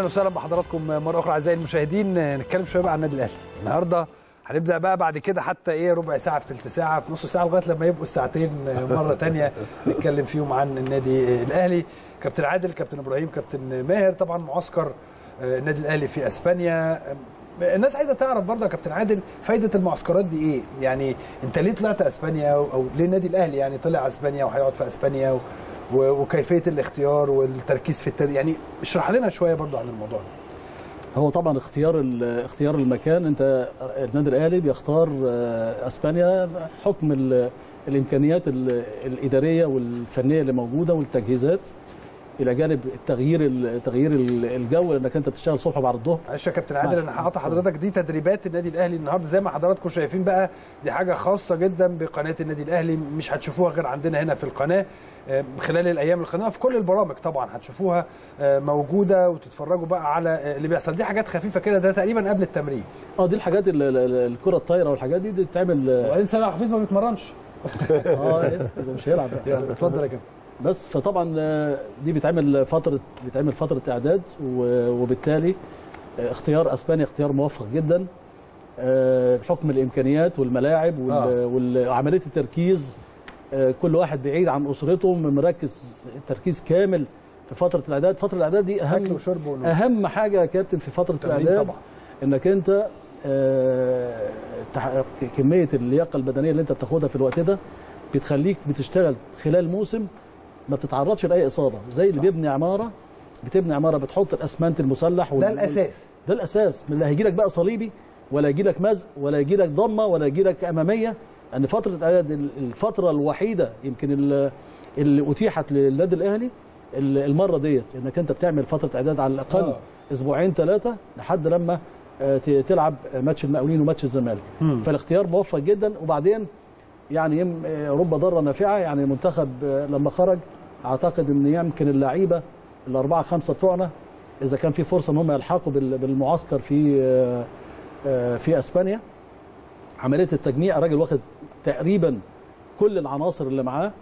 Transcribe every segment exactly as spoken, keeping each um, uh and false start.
اهلا وسهلا بحضراتكم مره اخرى اعزائي المشاهدين. نتكلم شويه بقى عن النادي الاهلي النهارده. هنبدا بقى بعد كده حتى ايه ربع ساعه في ثلث ساعه في نص ساعه لغايه لما يبقوا الساعتين مره ثانيه نتكلم فيهم عن النادي الاهلي. كابتن عادل، كابتن ابراهيم، كابتن ماهر، طبعا معسكر النادي الاهلي في اسبانيا. الناس عايزه تعرف برضه يا كابتن عادل فايده المعسكرات دي ايه؟ يعني انت ليه طلعت اسبانيا او ليه النادي الاهلي يعني طلع اسبانيا وهيقعد في اسبانيا و... وكيفيه الاختيار والتركيز في التدريب، يعني اشرح لنا شويه برضه عن الموضوع ده. هو طبعا اختيار اختيار المكان، انت النادي الاهلي بيختار اسبانيا حكم ال... الامكانيات ال... الاداريه والفنيه اللي موجوده والتجهيزات، الى جانب التغيير تغيير الجو لانك انت بتشتغل الصبح بعد الظهر. معلش يا كابتن عادل انا هقطع حضرتك، دي تدريبات النادي الاهلي النهارده زي ما حضراتكم شايفين بقى، دي حاجه خاصه جدا بقناه النادي الاهلي، مش هتشوفوها غير عندنا هنا في القناه خلال الايام، القناه في كل البرامج طبعا هتشوفوها موجوده وتتفرجوا بقى على اللي بيحصل. دي حاجات خفيفه كده، ده تقريبا قبل التمرين. اه دي الحاجات الكره الطايره والحاجات دي بتتعمل. وبعدين سيد حفيظ ما بيتمرنش. اه مش هيلعب يعني. اتفضل يا كابتن. بس فطبعا دي بيتعمل فتره بيتعمل فتره اعداد، وبالتالي اختيار اسبانيا اختيار موفق جدا بحكم الامكانيات والملاعب وعمليه التركيز. كل واحد بعيد عن اسرته مركز تركيز كامل في فتره الاعداد. فتره الاعداد دي اهم اهم حاجه يا كابتن في فتره الاعداد طبعا. انك انت كميه اللياقه البدنيه اللي انت بتاخدها في الوقت ده بتخليك بتشتغل خلال موسم ما بتتعرضش لاي اصابه، زي اللي صح. بيبني عماره بتبني عماره بتحط الاسمنت المسلح وال... ده الاساس ده الاساس من اللي هيجيلك بقى صليبي ولا يجيلك مزق ولا يجيلك ضمه ولا يجيلك اماميه. ان فتره الفتره الوحيده يمكن اللي اتيحت للنادي الاهلي المره ديت انك انت بتعمل فتره اعداد على الاقل أوه. اسبوعين ثلاثه لحد لما تلعب ماتش المقاولين وماتش الزمالك. م. فالاختيار موفق جدا. وبعدين يعني رب ضاره نافعه، يعني المنتخب لما خرج اعتقد ان يمكن اللعيبه الاربعه خمسه بتوعنا اذا كان في فرصه ان هم يلحقوا بالمعسكر في في اسبانيا. عمليه التجميع الراجل واخد تقريبا كل العناصر اللي معاه.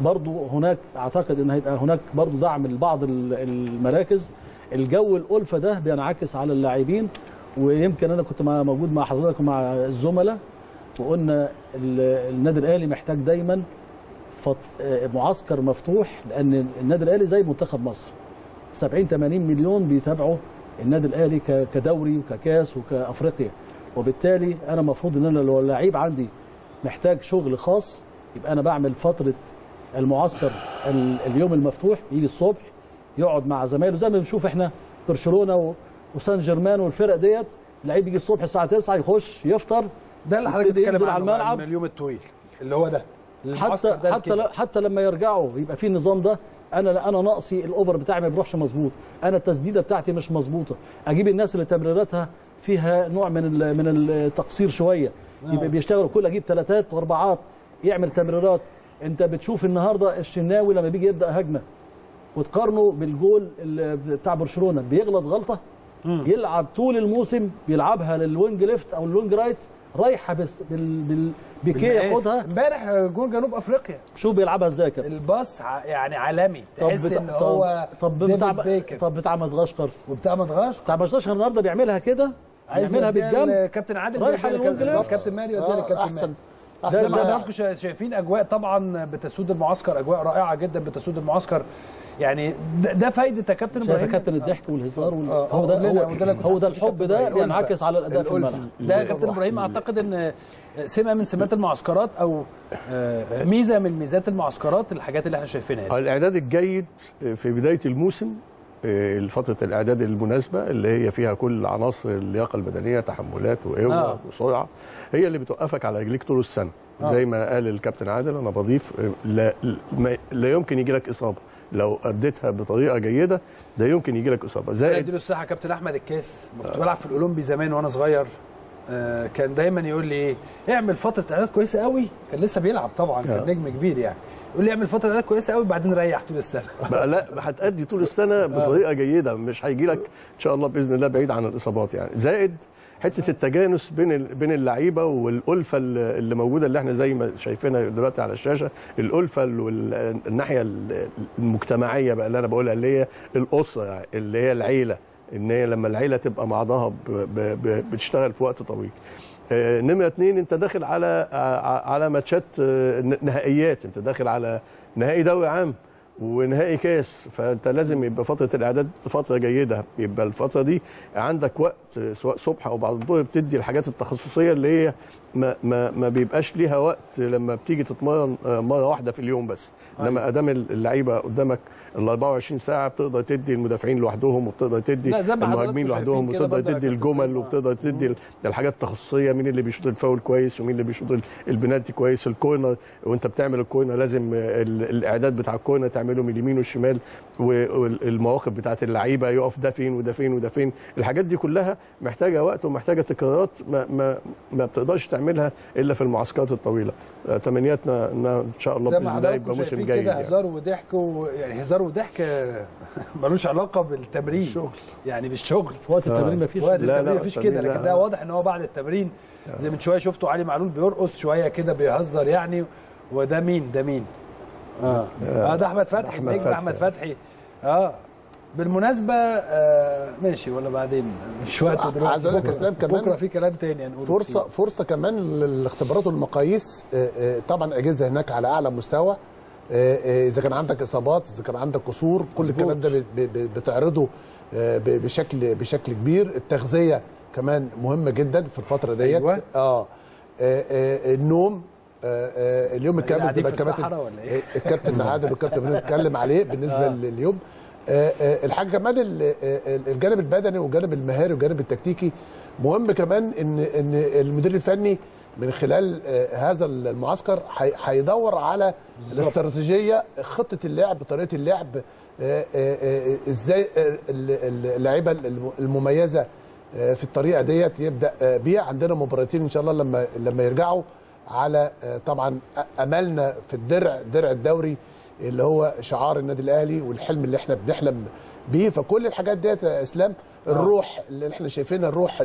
برضو هناك اعتقد ان هيبقى هناك برضو دعم لبعض المراكز. الجو الالفه ده بينعكس على اللاعبين، ويمكن انا كنت موجود مع حضرتك ومع الزملاء وقلنا النادي الاهلي محتاج دايما معسكر مفتوح، لان النادي الاهلي زي منتخب مصر سبعين ثمانين مليون بيتابعوا النادي الاهلي كدوري وككاس وكافريقيا. وبالتالي انا المفروض ان انا لو اللعيب عندي محتاج شغل خاص يبقى انا بعمل فتره المعسكر اليوم المفتوح، يجي الصبح يقعد مع زمايله زي ما بنشوف احنا برشلونه وسان جيرمان والفرق ديت. اللعيب يجي الصبح الساعه تسعة يخش يفطر، ده اللي حضرتك بتتكلم عنه من اليوم الطويل اللي هو ده. حتى ده حتى حتى لما يرجعوا يبقى في النظام ده. انا انا ناقصي الاوفر بتاعي ما بيروحش مظبوط، انا التسديده بتاعتي مش مظبوطه، اجيب الناس اللي تمريراتها فيها نوع من ال من التقصير شويه، يبقى بيشتغلوا كل اجيب ثلاثات واربعات يعمل تمريرات. انت بتشوف النهارده الشناوي لما بيجي يبدا هجمه وتقارنه بالجول بتاع برشلونه بيغلط غلطه يلعب طول الموسم بيلعبها للوينج ليفت او الوينج رايت رايحه بس بال بال بكيه ياخدها. امبارح جول جنوب افريقيا شوف بيلعبها ازاي يا كابتن. الباص يعني عالمي، تحس بتاع... ان هو طب بتاع طب بتاع احمد غشقر وبتاع احمد غشقر بتاع احمد غشقر النهارده بيعملها كده، بيعملها بالجنب. كابتن عادل رايحه للجول كابتن ماري واداها للكابتن. احسن احسن حضراتكم شايفين اجواء طبعا بتسود المعسكر، اجواء رائعه جدا بتسود المعسكر. يعني ده فايده يا كابتن ابراهيم. شايف يا كابتن الضحك والهزار وال... هو ده هو ده الحب ده بينعكس على الاداء في الملعب. ده يا كابتن ابراهيم اعتقد ان سمه من سمات المعسكرات او ميزه من ميزات المعسكرات، الحاجات اللي احنا شايفينها. الاعداد الجيد في بدايه الموسم، فتره الاعداد المناسبه اللي هي فيها كل عناصر اللياقه البدنيه، تحملات وقوه آه. وسرعه، هي اللي بتوقفك على رجليك طول السنه. آه. زي ما قال الكابتن عادل انا بضيف لا, لا يمكن يجي لك اصابه لو اديتها بطريقه جيده، ده يمكن يجي لك اصابه. زائد اديله الصحه كابتن احمد الكاس. كنت بلعب في الاولمبي زمان وانا صغير، آه كان دايما يقول لي اعمل فتره اعداد كويسه قوي. كان لسه بيلعب طبعا، كان آه. نجم كبير يعني. يقول لي اعمل فتره اعداد كويسه قوي بعدين ريح طول السنه. لا هتأدي طول السنه بطريقه جيده، مش هيجي لك ان شاء الله باذن الله بعيد عن الاصابات يعني. زائد حته التجانس بين بين اللعيبه والالفه اللي موجوده اللي احنا زي ما شايفينها دلوقتي على الشاشه، الالفه والناحيه المجتمعيه بقى اللي انا بقولها اللي هي الاسره اللي هي العيله، ان هي لما العيله تبقى مع بعضها بتشتغل في وقت طويل. نمرة اتنين، انت داخل على على ماتشات نهائيات، انت داخل على نهائي دوري عام ونهائي كاس، فانت لازم يبقى فتره الاعداد فتره جيده، يبقى الفتره دي عندك وقت سواء صبح او بعد الظهر بتدي الحاجات التخصصيه اللي هي ما ما ما بيبقاش ليها وقت لما بتيجي تتمرن مره واحده في اليوم بس، انما ادام اللعيبه قدامك ال أربعة وعشرين ساعه بتقدر تدي المدافعين لوحدهم، وبتقدر تدي المهاجمين لوحدهم، وبتقدر تدي الجمل، وبتقدر تدي الحاجات التخصصيه، مين اللي بيشوط الفاول كويس ومين اللي بيشوط البنالتي كويس، الكورنر وانت بتعمل الكورنر لازم الاعداد بتاع الكورنر تعمله من اليمين والشمال، والمواقف بتاعت اللعيبه يقف ده فين وده فين وده فين، الحاجات دي كلها محتاجه وقت ومحتاجه تكرارات ما ما ما بتقدرش تعملها الا في المعسكرات الطويله. تمنياتنا ان ان شاء الله باذن الله يبقى موسم جيد. كده هزار وضحك يعني هزار وضحك ملوش علاقه بالتمرين بالشغل. يعني بالشغل في وقت آه. التمرين مفيش وقت التمرين مفيش كده، لكن ده واضح ان هو بعد التمرين زي من شويه شفتوا علي معلول بيرقص شويه كده بيهزر يعني، وده مين ده مين؟ اه اه ده احمد فتحي، نجم احمد فتحي اه بالمناسبه آه ماشي ولا بعدين مش وقت دلوقتي. عايز اقول لك اسلام كمان بكره في كلام تاني هنقوله، فرصه فيه. فرصه كمان للاختبارات والمقاييس، آه آه طبعا الاجهزه هناك على اعلى مستوى، اذا آه آه كان عندك اصابات، اذا كان عندك قصور، كل الكلام ده بتعرضه آه بشكل بشكل كبير. التغذيه كمان مهمه جدا في الفتره ديت. أيوة. آه, آه, آه النوم آه اليوم الكامل زي ما الكابتن الكابتن عادل والكابتن بنتكلم عليه بالنسبه آه. لليوم آه آه الحاجه كمان الجانب البدني والجانب المهاري والجانب التكتيكي مهم كمان، ان ان المدير الفني من خلال آه هذا المعسكر هيدور على بالزبط. الاستراتيجيه، خطه اللعب، طريقه اللعب، آه آه ازاي اللعيبه المميزه آه في الطريقه ديت يبدا آه بيها. عندنا مباراتين ان شاء الله لما لما يرجعوا على طبعا املنا في الدرع، درع الدوري اللي هو شعار النادي الاهلي والحلم اللي احنا بنحلم بيه، فكل الحاجات ديت يا اسلام الروح اللي احنا شايفينها، الروح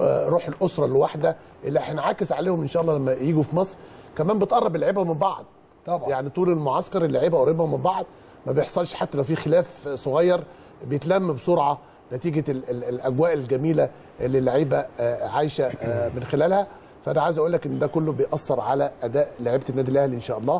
روح الاسره الواحده اللي هنعكس عليهم ان شاء الله لما يجوا في مصر. كمان بتقرب اللعيبه من بعض طبعا، يعني طول المعسكر اللعيبه قريبه من بعض، ما بيحصلش حتى لو في خلاف صغير بيتلم بسرعه نتيجه الاجواء الجميله اللي اللعيبه عايشه من خلالها. فانا عايز اقول لك ان ده كله بيأثر على اداء لعيبه النادي الاهلي ان شاء الله.